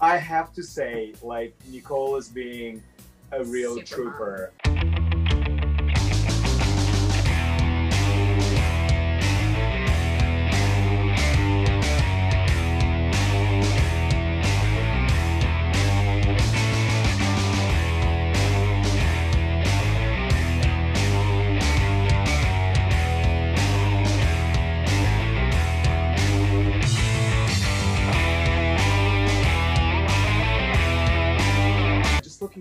I have to say, like, Nicole is being a real trooper.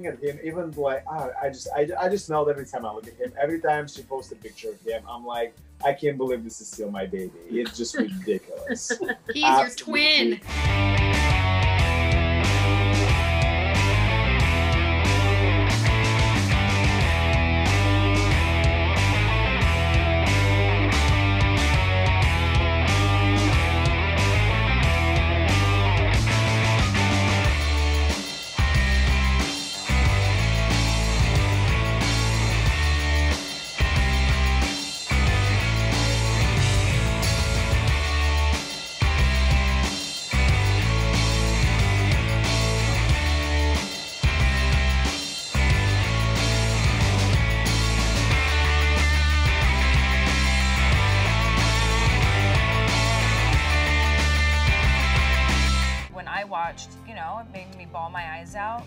At him, even like I just smelled every time I look at him. Every time she posts a picture of him, I'm like, I can't believe this is still my baby. It's just ridiculous. He's Absolutely. Your twin. Watched, you know, it made me bawl my eyes out.